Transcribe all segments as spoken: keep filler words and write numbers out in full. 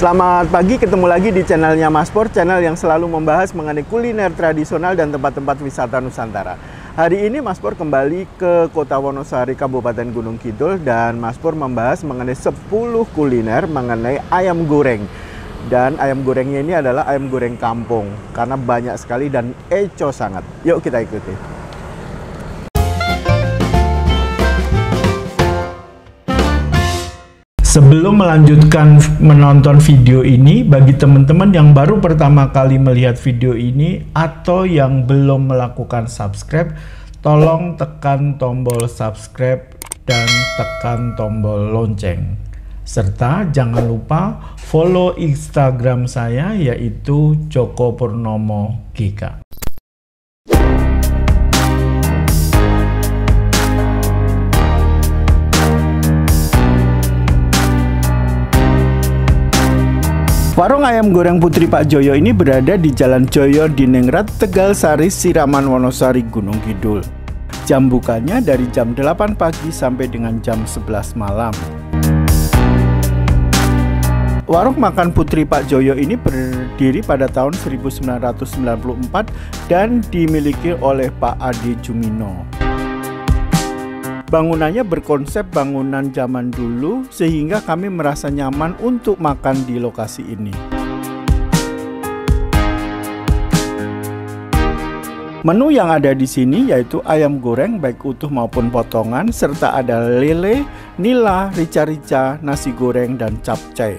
Selamat pagi, ketemu lagi di channelnya Mas Pur, channel yang selalu membahas mengenai kuliner tradisional dan tempat-tempat wisata Nusantara. Hari ini Mas Pur kembali ke Kota Wonosari, Kabupaten Gunung Kidul, dan Mas Pur membahas mengenai sepuluh kuliner mengenai ayam goreng. Dan ayam gorengnya ini adalah ayam goreng kampung, karena banyak sekali dan eco sangat. Yuk kita ikuti. Sebelum melanjutkan menonton video ini, bagi teman-teman yang baru pertama kali melihat video ini atau yang belum melakukan subscribe, tolong tekan tombol subscribe dan tekan tombol lonceng. Serta jangan lupa follow Instagram saya, yaitu Joko Purnomo Gika. Warung ayam goreng Putri Pak Joyo ini berada di Jalan Joyo Diningrat, Tegal Sari, Siraman, Wonosari, Gunung Kidul. Jam bukanya dari jam delapan pagi sampai dengan jam sebelas malam. Warung makan Putri Pak Joyo ini berdiri pada tahun seribu sembilan ratus sembilan puluh empat dan dimiliki oleh Pak Adi Jumino. Bangunannya berkonsep bangunan zaman dulu, sehingga kami merasa nyaman untuk makan di lokasi ini. Menu yang ada di sini yaitu ayam goreng baik utuh maupun potongan, serta ada lele, nila, rica-rica, nasi goreng, dan capcay.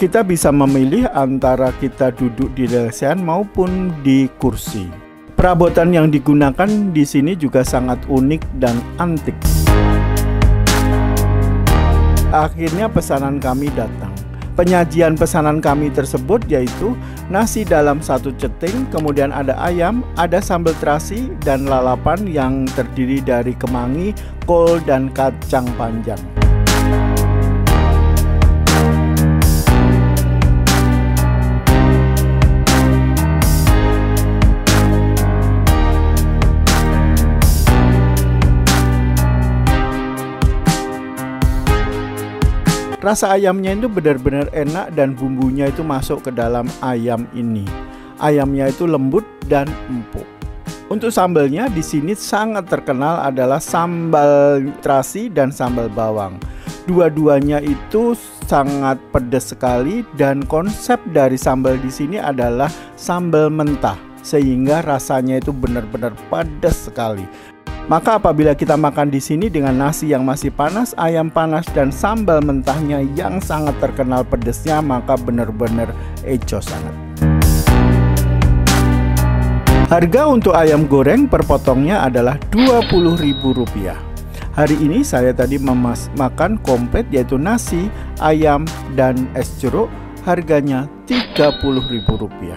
Kita bisa memilih antara kita duduk di lesehan maupun di kursi. Perabotan yang digunakan di sini juga sangat unik dan antik. Akhirnya pesanan kami datang. Penyajian pesanan kami tersebut yaitu nasi dalam satu ceting, kemudian ada ayam, ada sambal terasi, dan lalapan yang terdiri dari kemangi, kol, dan kacang panjang. Rasa ayamnya itu benar-benar enak dan bumbunya itu masuk ke dalam ayam ini. Ayamnya itu lembut dan empuk. Untuk sambalnya di sini sangat terkenal adalah sambal terasi dan sambal bawang. Dua-duanya itu sangat pedas sekali, dan konsep dari sambal di sini adalah sambal mentah, sehingga rasanya itu benar-benar pedas sekali. Maka apabila kita makan di sini dengan nasi yang masih panas, ayam panas, dan sambal mentahnya yang sangat terkenal pedesnya, maka benar-benar eco sangat. Harga untuk ayam goreng per potongnya adalah dua puluh ribu rupiah. Hari ini saya tadi makan komplit yaitu nasi, ayam, dan es jeruk. Harganya tiga puluh ribu rupiah.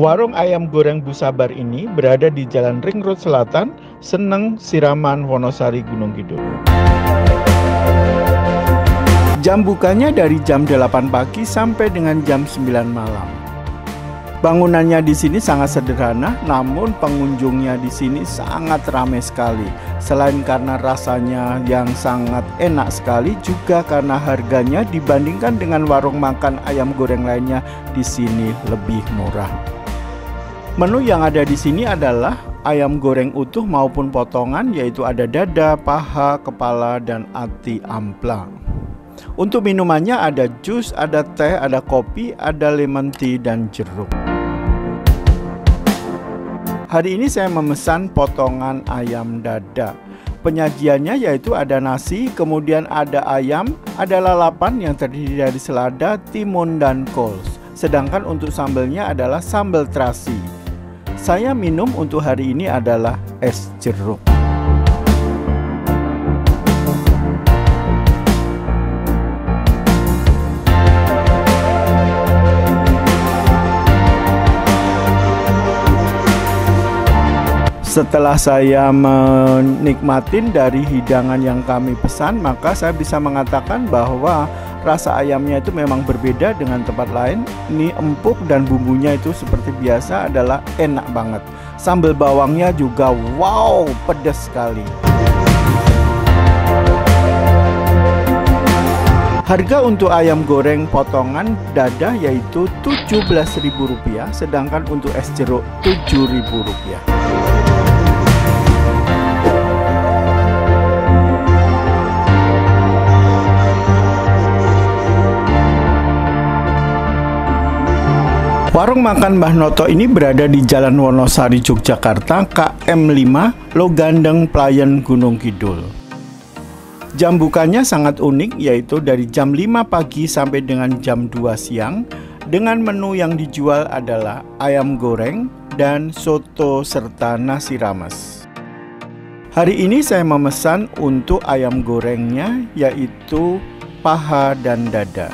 Warung ayam goreng Bu Sabar ini berada di Jalan Ring Road Selatan, Seneng, Siraman, Wonosari, Gunung Kidul. Jam bukanya dari jam delapan pagi sampai dengan jam sembilan malam. Bangunannya di sini sangat sederhana, namun pengunjungnya di sini sangat ramai sekali. Selain karena rasanya yang sangat enak sekali, juga karena harganya dibandingkan dengan warung makan ayam goreng lainnya di sini lebih murah. Menu yang ada di sini adalah ayam goreng utuh maupun potongan, yaitu ada dada, paha, kepala, dan ati ampla. Untuk minumannya ada jus, ada teh, ada kopi, ada lemon tea, dan jeruk. Hari ini saya memesan potongan ayam dada. Penyajiannya yaitu ada nasi, kemudian ada ayam, ada lalapan yang terdiri dari selada, timun, dan kol. Sedangkan untuk sambalnya adalah sambal terasi. Saya minum untuk hari ini adalah es jeruk. Setelah saya menikmatin dari hidangan yang kami pesan, maka saya bisa mengatakan bahwa Rasa ayamnya itu memang berbeda dengan tempat lain. Ini empuk dan bumbunya itu seperti biasa adalah enak banget. Sambal bawangnya juga wow, pedas sekali. Harga untuk ayam goreng potongan dada yaitu tujuh belas ribu rupiah, sedangkan untuk es jeruk tujuh ribu rupiah. Warung makan Mbah Noto ini berada di Jalan Wonosari, Yogyakarta, Kilometer lima, Logandeng, Playan, Gunung Kidul. Jam bukanya sangat unik, yaitu dari jam lima pagi sampai dengan jam dua siang, dengan menu yang dijual adalah ayam goreng dan soto serta nasi rames. Hari ini saya memesan untuk ayam gorengnya, yaitu paha dan dada.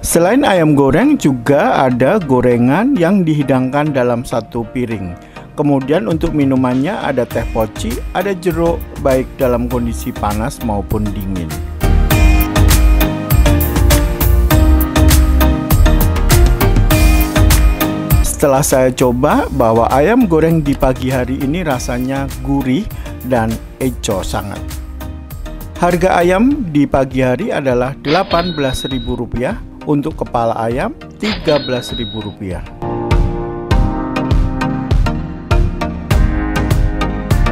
Selain ayam goreng juga ada gorengan yang dihidangkan dalam satu piring. Kemudian untuk minumannya ada teh poci, ada jeruk, baik dalam kondisi panas maupun dingin. Setelah saya coba, bahwa ayam goreng di pagi hari ini rasanya gurih dan eco sangat. Harga ayam di pagi hari adalah delapan belas ribu rupiah. Untuk kepala ayam tiga belas ribu rupiah.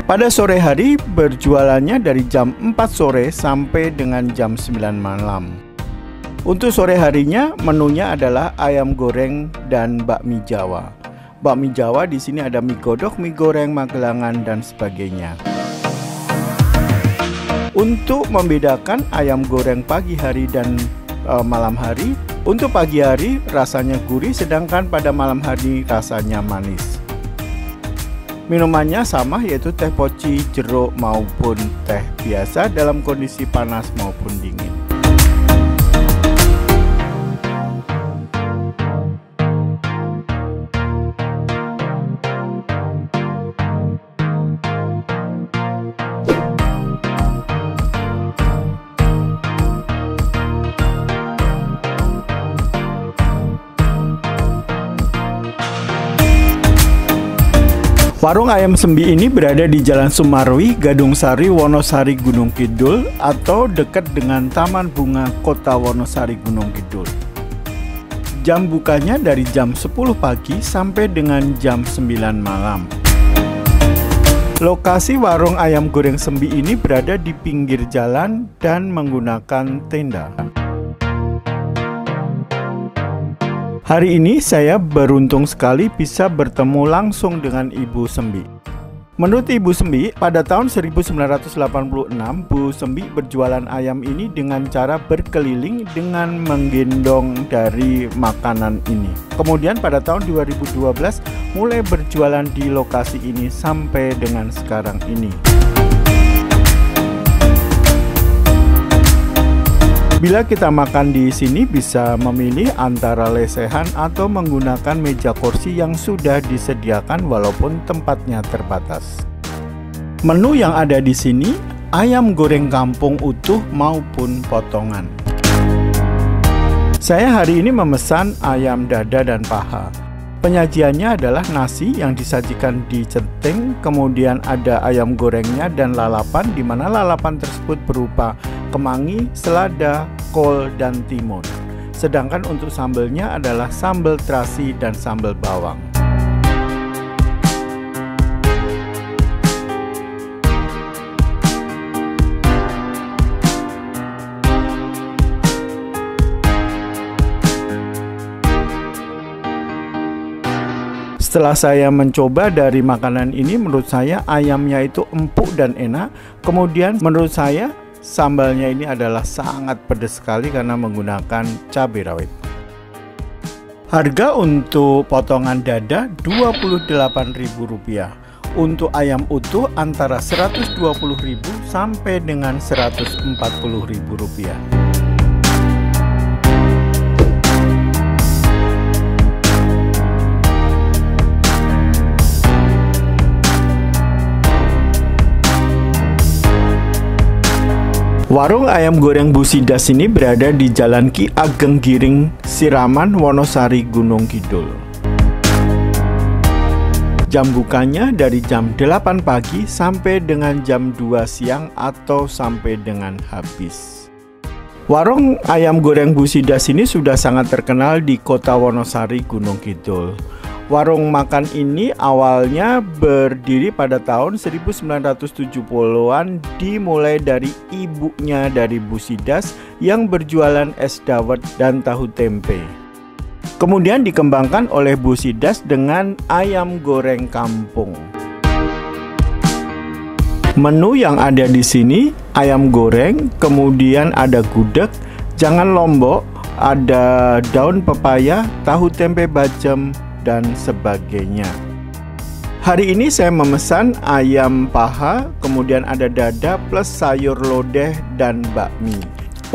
Pada sore hari berjualannya dari jam empat sore sampai dengan jam sembilan malam. Untuk sore harinya menunya adalah ayam goreng dan bakmi Jawa. Bakmi Jawa di sini ada mie godok, mie goreng Magelangan dan sebagainya. Untuk membedakan ayam goreng pagi hari dan malam hari, untuk pagi hari rasanya gurih, sedangkan pada malam hari rasanya manis. Minumannya sama, yaitu teh poci, jeruk maupun teh biasa dalam kondisi panas maupun dingin. Warung Ayam Sembi ini berada di Jalan Sumarwi, Gadung Sari, Wonosari, Gunung Kidul, atau dekat dengan Taman Bunga Kota Wonosari, Gunung Kidul. Jam bukanya dari jam sepuluh pagi sampai dengan jam sembilan malam. Lokasi warung Ayam Goreng Sembi ini berada di pinggir jalan dan menggunakan tenda. Hari ini saya beruntung sekali bisa bertemu langsung dengan Ibu Sembi. Menurut Ibu Sembi, pada tahun seribu sembilan ratus delapan puluh enam, Bu Sembi berjualan ayam ini dengan cara berkeliling dengan menggendong dari makanan ini. Kemudian pada tahun dua ribu dua belas mulai berjualan di lokasi ini sampai dengan sekarang ini. Bila kita makan di sini bisa memilih antara lesehan atau menggunakan meja kursi yang sudah disediakan walaupun tempatnya terbatas. Menu yang ada di sini ayam goreng kampung utuh maupun potongan. Saya hari ini memesan ayam dada dan paha. Penyajiannya adalah nasi yang disajikan di centing, kemudian ada ayam gorengnya dan lalapan, di mana lalapan tersebut berupa kemangi, selada, kol, dan timun. Sedangkan untuk sambalnya adalah sambal terasi dan sambal bawang. Setelah saya mencoba dari makanan ini, menurut saya ayamnya itu empuk dan enak. Kemudian menurut saya sambalnya ini adalah sangat pedas sekali karena menggunakan cabai rawit. Harga untuk potongan dada dua puluh delapan ribu rupiah. Untuk ayam utuh antara seratus dua puluh ribu rupiah sampai dengan seratus empat puluh ribu rupiah. Warung ayam goreng Busidas ini berada di Jalan Ki Ageng Giring, Siraman, Wonosari, Gunung Kidul. Jam bukanya dari jam delapan pagi sampai dengan jam dua siang atau sampai dengan habis. Warung ayam goreng Busidas ini sudah sangat terkenal di kota Wonosari, Gunung Kidul. Warung makan ini awalnya berdiri pada tahun seribu sembilan ratus tujuh puluhan, dimulai dari ibunya dari Busidas yang berjualan es dawet dan tahu tempe. Kemudian dikembangkan oleh Busidas dengan ayam goreng kampung. Menu yang ada di sini ayam goreng, kemudian ada gudeg, jangan lombok, ada daun pepaya, tahu tempe bacem, dan sebagainya. Hari ini saya memesan ayam paha, kemudian ada dada plus sayur lodeh dan bakmi.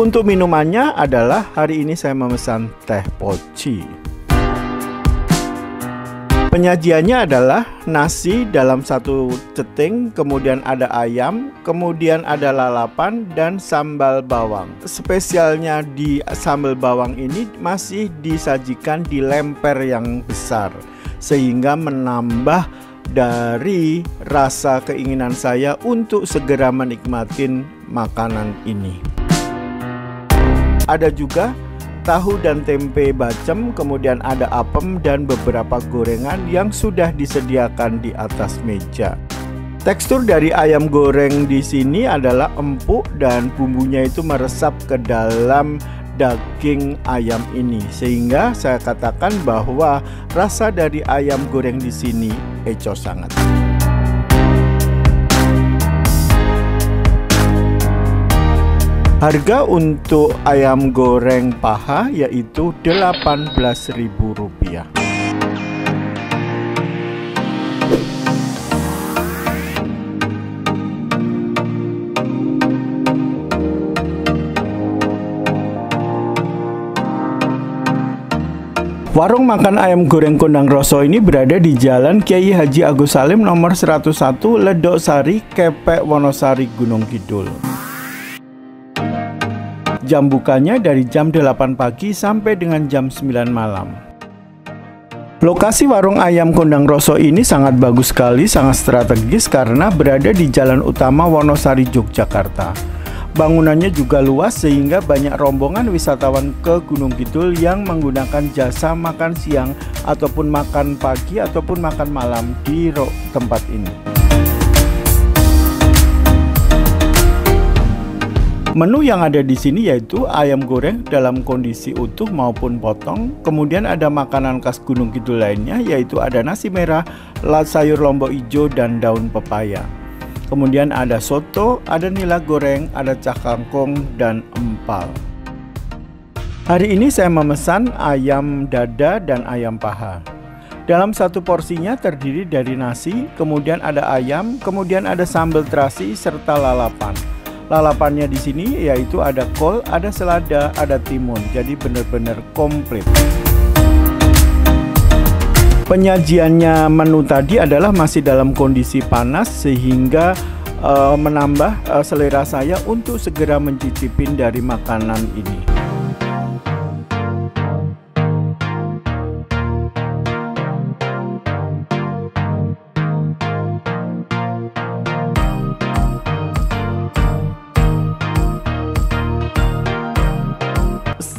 Untuk minumannya adalah hari ini saya memesan teh poci. Penyajiannya adalah nasi dalam satu ceting, kemudian ada ayam, kemudian ada lalapan dan sambal bawang. Spesialnya di sambal bawang ini masih disajikan di lemper yang besar, sehingga menambah dari rasa keinginan saya untuk segera menikmatin makanan ini. Ada juga tahu dan tempe bacem, kemudian ada apem dan beberapa gorengan yang sudah disediakan di atas meja. Tekstur dari ayam goreng di sini adalah empuk dan bumbunya itu meresap ke dalam daging ayam ini, sehingga saya katakan bahwa rasa dari ayam goreng di sini eco sangat. Harga untuk ayam goreng paha yaitu delapan belas ribu rupiah. Warung makan ayam goreng Kondang Rosso ini berada di Jalan Kiai Haji Agus Salim nomor seratus satu, Ledok Sari, Kepek, Wonosari, Gunung Kidul. Jam bukanya dari jam delapan pagi sampai dengan jam sembilan malam. Lokasi warung ayam Kondang Rosso ini sangat bagus sekali, sangat strategis karena berada di jalan utama Wonosari, Yogyakarta. Bangunannya juga luas sehingga banyak rombongan wisatawan ke Gunung Kidul yang menggunakan jasa makan siang ataupun makan pagi ataupun makan malam di tempat ini. Menu yang ada di sini yaitu ayam goreng dalam kondisi utuh maupun potong. Kemudian ada makanan khas Gunung Kidul lainnya, yaitu ada nasi merah, sayur lombok hijau, dan daun pepaya. Kemudian ada soto, ada nila goreng, ada cah kangkung, dan empal. Hari ini saya memesan ayam dada dan ayam paha. Dalam satu porsinya terdiri dari nasi, kemudian ada ayam, kemudian ada sambal terasi, serta lalapan. Lalapannya di sini yaitu ada kol, ada selada, ada timun. Jadi benar-benar komplit. Penyajiannya menu tadi adalah masih dalam kondisi panas sehingga uh, menambah uh, selera saya untuk segera mencicipin dari makanan ini.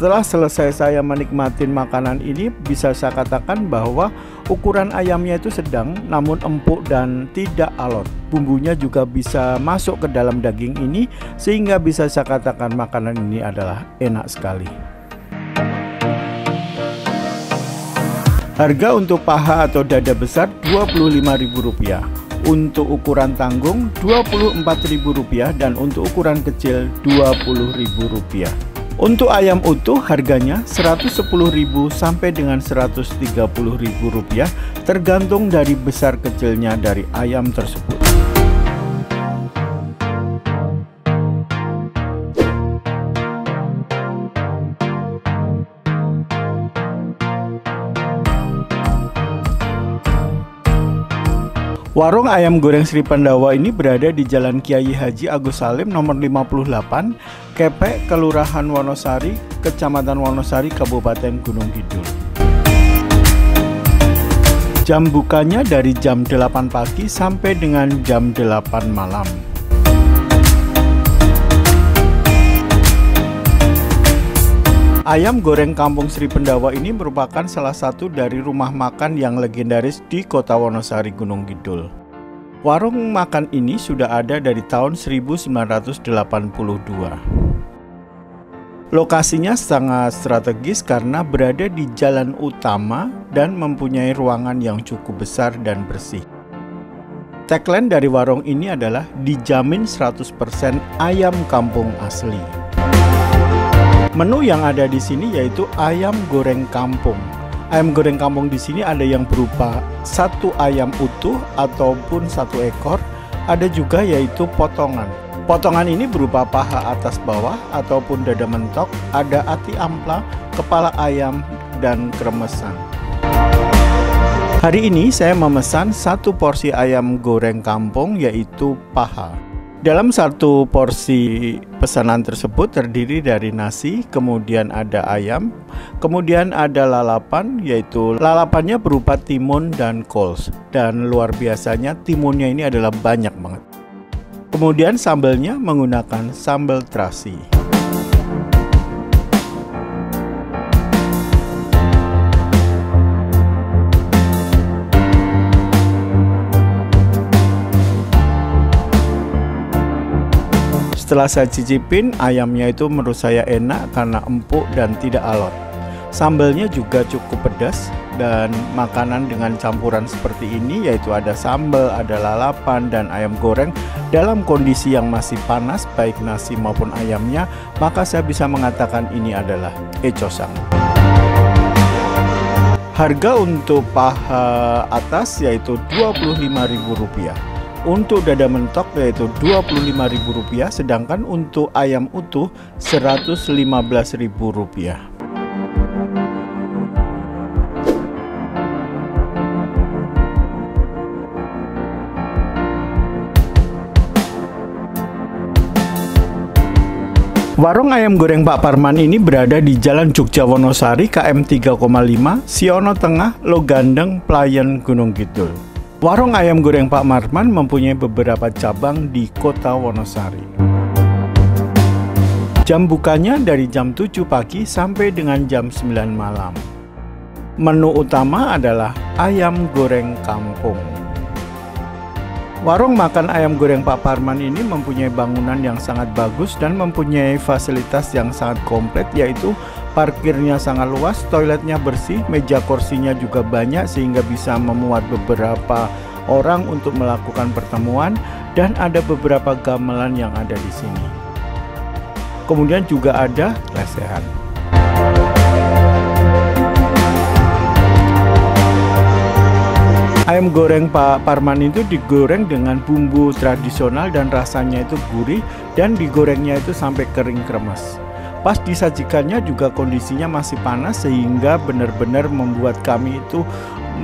Setelah selesai saya menikmati makanan ini, bisa saya katakan bahwa ukuran ayamnya itu sedang namun empuk dan tidak alot. Bumbunya juga bisa masuk ke dalam daging ini sehingga bisa saya katakan makanan ini adalah enak sekali. Harga untuk paha atau dada besar dua puluh lima ribu rupiah, untuk ukuran tanggung dua puluh empat ribu rupiah, dan untuk ukuran kecil dua puluh ribu rupiah. Untuk ayam utuh harganya seratus sepuluh ribu rupiah sampai dengan seratus tiga puluh ribu rupiah, tergantung dari besar kecilnya dari ayam tersebut. Warung ayam goreng Sri Pendawa ini berada di Jalan Kiai Haji Agus Salim nomor lima puluh delapan, Kepek, Kelurahan Wonosari, Kecamatan Wonosari, Kabupaten Gunung Kidul. Jam bukanya dari jam delapan pagi sampai dengan jam delapan malam. Ayam goreng kampung Sri Pendawa ini merupakan salah satu dari rumah makan yang legendaris di kota Wonosari, Gunung Kidul. Warung makan ini sudah ada dari tahun seribu sembilan ratus delapan puluh dua. Lokasinya sangat strategis karena berada di jalan utama dan mempunyai ruangan yang cukup besar dan bersih. Tagline dari warung ini adalah dijamin seratus persen ayam kampung asli. Menu yang ada di sini yaitu ayam goreng kampung. Ayam goreng kampung di sini ada yang berupa satu ayam utuh ataupun satu ekor, ada juga yaitu potongan. Potongan ini berupa paha atas bawah ataupun dada mentok, ada ati ampla, kepala ayam, dan kremesan. Hari ini saya memesan satu porsi ayam goreng kampung yaitu paha. Dalam satu porsi pesanan tersebut terdiri dari nasi, kemudian ada ayam, kemudian ada lalapan, yaitu lalapannya berupa timun dan kol. Dan luar biasanya timunnya ini adalah banyak banget. Kemudian sambalnya menggunakan sambal terasi. Setelah saya cicipin, ayamnya itu menurut saya enak karena empuk dan tidak alot. Sambalnya juga cukup pedas, dan makanan dengan campuran seperti ini yaitu ada sambal, ada lalapan, dan ayam goreng dalam kondisi yang masih panas baik nasi maupun ayamnya, maka saya bisa mengatakan ini adalah ecosang. Harga untuk paha atas yaitu dua puluh lima ribu rupiah. Untuk dada mentok yaitu dua puluh lima ribu rupiah, sedangkan untuk ayam utuh seratus lima belas ribu rupiah. Warung ayam goreng Pak Parman ini berada di Jalan Jogja Wonosari Kilometer tiga koma lima, Siono Tengah, Logandeng, Playan, Gunung Kidul. Warung ayam goreng Pak Parman mempunyai beberapa cabang di kota Wonosari. Jam bukanya dari jam tujuh pagi sampai dengan jam sembilan malam. Menu utama adalah ayam goreng kampung. Warung makan ayam goreng Pak Parman ini mempunyai bangunan yang sangat bagus dan mempunyai fasilitas yang sangat komplit, yaitu parkirnya sangat luas, toiletnya bersih, meja kursinya juga banyak sehingga bisa memuat beberapa orang untuk melakukan pertemuan, dan ada beberapa gamelan yang ada di sini. Kemudian juga ada lesehan. Ayam goreng Pak Parman itu digoreng dengan bumbu tradisional dan rasanya itu gurih, dan digorengnya itu sampai kering kremes. Pas disajikannya juga kondisinya masih panas sehingga benar-benar membuat kami itu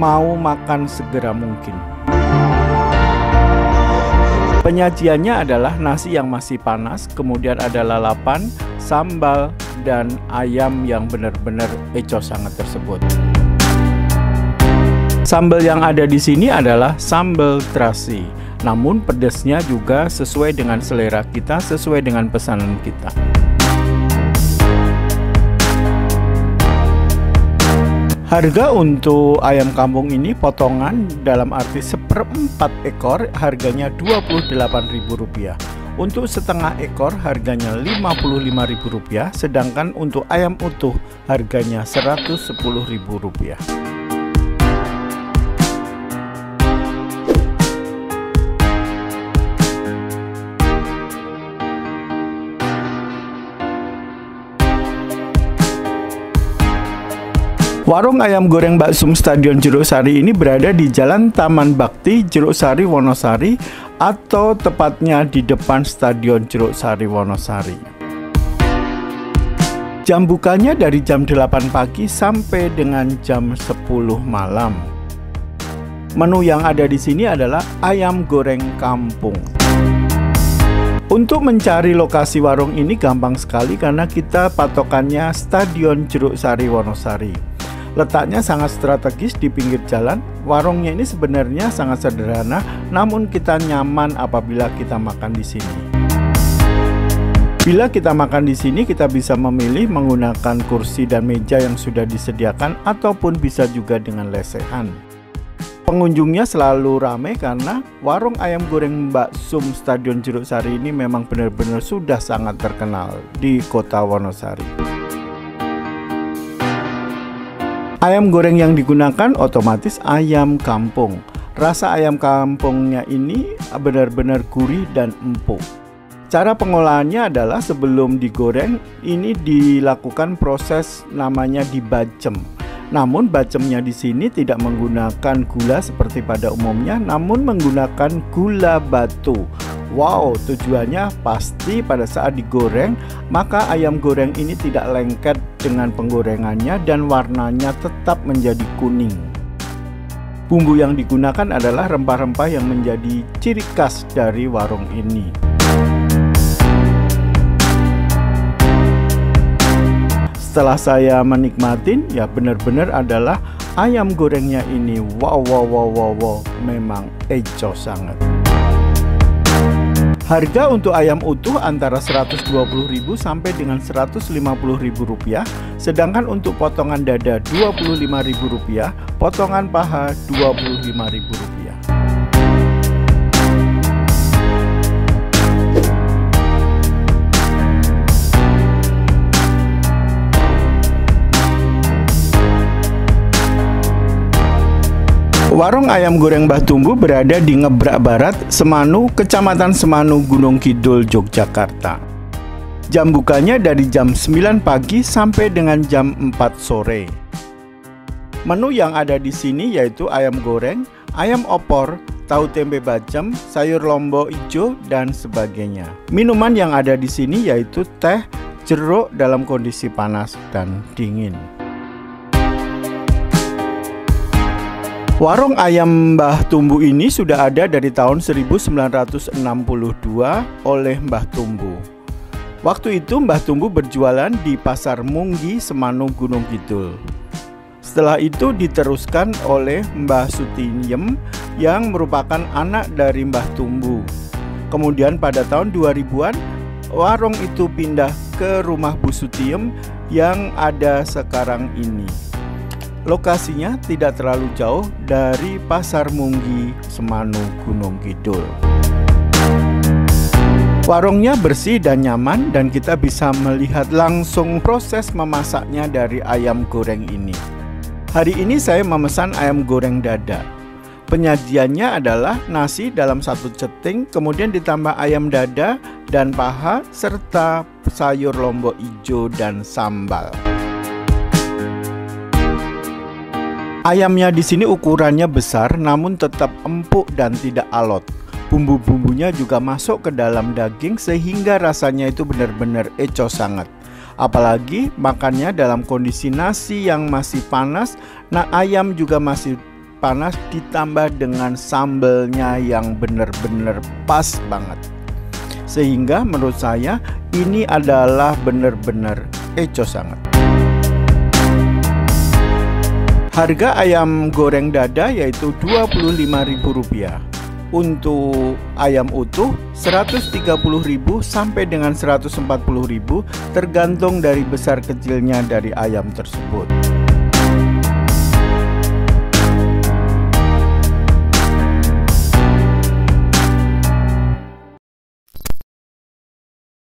mau makan segera mungkin. Penyajiannya adalah nasi yang masih panas, kemudian ada lalapan, sambal, dan ayam yang benar-benar eco sangat tersebut. Sambal yang ada di sini adalah sambal terasi, namun pedasnya juga sesuai dengan selera kita, sesuai dengan pesanan kita. Harga untuk ayam kampung ini potongan dalam arti seperempat ekor harganya dua puluh delapan ribu rupiah. Untuk setengah ekor harganya lima puluh lima ribu rupiah, sedangkan untuk ayam utuh harganya seratus sepuluh ribu rupiah. Warung ayam goreng Mbak Sum Stadion Jeruk Sari ini berada di Jalan Taman Bakti Jeruk Sari Wonosari, atau tepatnya di depan Stadion Jeruk Sari Wonosari. Jam bukanya dari jam delapan pagi sampai dengan jam sepuluh malam. Menu yang ada di sini adalah ayam goreng kampung. Untuk mencari lokasi warung ini gampang sekali karena kita patokannya Stadion Jeruk Sari Wonosari. Letaknya sangat strategis di pinggir jalan. Warungnya ini sebenarnya sangat sederhana, namun kita nyaman apabila kita makan di sini. Bila kita makan di sini, kita bisa memilih menggunakan kursi dan meja yang sudah disediakan ataupun bisa juga dengan lesehan. Pengunjungnya selalu ramai karena warung ayam goreng Mbak Sum Stadion Jeruk Sari ini memang benar-benar sudah sangat terkenal di kota Wonosari. Ayam goreng yang digunakan otomatis ayam kampung. Rasa ayam kampungnya ini benar-benar gurih dan empuk. Cara pengolahannya adalah sebelum digoreng ini dilakukan proses namanya dibacem. Namun bacemnya di sini tidak menggunakan gula seperti pada umumnya, namun menggunakan gula batu. Wow, tujuannya pasti pada saat digoreng, maka ayam goreng ini tidak lengket dengan penggorengannya dan warnanya tetap menjadi kuning. Bumbu yang digunakan adalah rempah-rempah yang menjadi ciri khas dari warung ini. Setelah saya menikmatin, ya benar-benar adalah ayam gorengnya ini wow wow wow wow wow memang eco sangat. Harga untuk ayam utuh antara seratus dua puluh ribu rupiah sampai dengan seratus lima puluh ribu rupiah, sedangkan untuk potongan dada dua puluh lima ribu rupiah, potongan paha dua puluh lima ribu rupiah. Warung ayam goreng Mbah Tumbu berada di Ngebrak Barat, Semanu, Kecamatan Semanu, Gunung Kidul, Yogyakarta. Jam bukanya dari jam sembilan pagi sampai dengan jam empat sore. Menu yang ada di sini yaitu ayam goreng, ayam opor, tahu tempe bacem, sayur lombok hijau, dan sebagainya. Minuman yang ada di sini yaitu teh jeruk dalam kondisi panas dan dingin. Warung ayam Mbah Tumbu ini sudah ada dari tahun seribu sembilan ratus enam puluh dua oleh Mbah Tumbu. Waktu itu Mbah Tumbu berjualan di Pasar Munggi, Semanu, Gunung Kidul. Setelah itu diteruskan oleh Mbah Sutiyem yang merupakan anak dari Mbah Tumbu. Kemudian pada tahun dua ribuan warung itu pindah ke rumah Bu Sutiyem yang ada sekarang ini. Lokasinya tidak terlalu jauh dari Pasar Munggi, Semanu, Gunung Kidul. Warungnya bersih dan nyaman dan kita bisa melihat langsung proses memasaknya dari ayam goreng ini. Hari ini saya memesan ayam goreng dada. Penyajiannya adalah nasi dalam satu ceting, kemudian ditambah ayam dada dan paha serta sayur lombok hijau dan sambal. Ayamnya di sini ukurannya besar namun tetap empuk dan tidak alot. Bumbu-bumbunya juga masuk ke dalam daging sehingga rasanya itu benar-benar eco sangat. Apalagi makannya dalam kondisi nasi yang masih panas, nah ayam juga masih panas ditambah dengan sambalnya yang benar-benar pas banget. Sehingga menurut saya ini adalah benar-benar eco sangat. Harga ayam goreng dada yaitu dua puluh lima ribu rupiah. Untuk ayam utuh seratus tiga puluh ribu rupiah sampai dengan seratus empat puluh ribu rupiah tergantung dari besar kecilnya dari ayam tersebut.